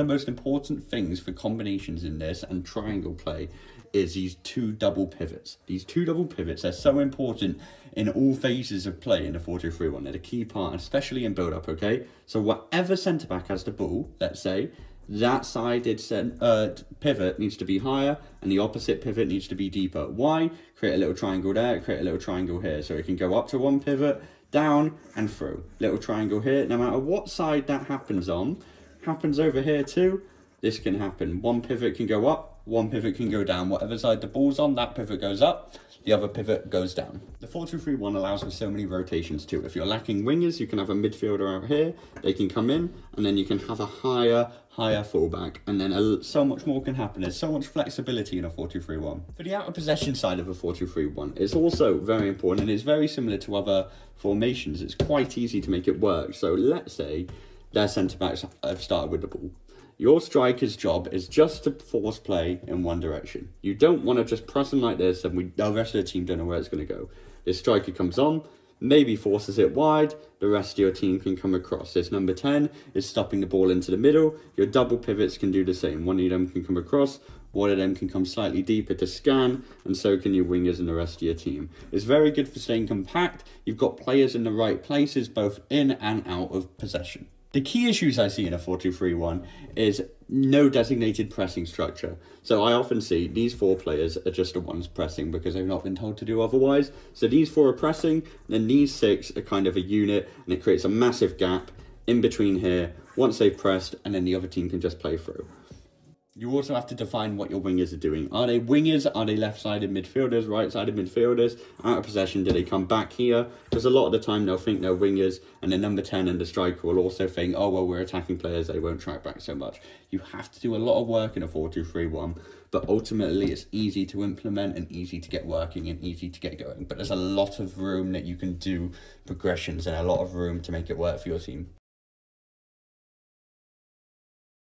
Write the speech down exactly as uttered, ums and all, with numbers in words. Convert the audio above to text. of the most important things for combinations in this and triangle play is these two double pivots. These two double pivots are so important in all phases of play in the four two three one. They're the key part, especially in build-up, okay? So whatever centre-back has the ball, let's say, that sided uh, pivot needs to be higher and the opposite pivot needs to be deeper. Why? Create a little triangle there, create a little triangle here. So it can go up to one pivot, down and through. Little triangle here. No matter what side that happens on, happens over here too, this can happen. One pivot can go up, one pivot can go down. Whatever side the ball's on, that pivot goes up, the other pivot goes down. The four two three one allows for so many rotations too. If you're lacking wingers, you can have a midfielder out here, they can come in, and then you can have a higher, higher fullback, and then a, so much more can happen. There's so much flexibility in a four two three one. For the out of possession side of a four two three one, it's also very important, and it's very similar to other formations. It's quite easy to make it work. So let's say their centre-backs have started with the ball. Your striker's job is just to force play in one direction. You don't want to just press them like this and we, the rest of the team don't know where it's going to go. This striker comes on, maybe forces it wide, the rest of your team can come across. This number ten is stopping the ball into the middle. Your double pivots can do the same. One of them can come across, one of them can come slightly deeper to scan, and so can your wingers and the rest of your team. It's very good for staying compact. You've got players in the right places, both in and out of possession. The key issues I see in a four two three one is no designated pressing structure. So I often see these four players are just the ones pressing because they've not been told to do otherwise. So these four are pressing, then these six are kind of a unit, and it creates a massive gap in between here once they've pressed, and then the other team can just play through. You also have to define what your wingers are doing. Are they wingers? Are they left-sided midfielders, right-sided midfielders? Out of possession, do they come back here? Because a lot of the time they'll think they're wingers, and the number ten and the striker will also think, oh, well, we're attacking players, they won't track back so much. You have to do a lot of work in a four two three one, but ultimately it's easy to implement and easy to get working and easy to get going. But there's a lot of room that you can do progressions and a lot of room to make it work for your team.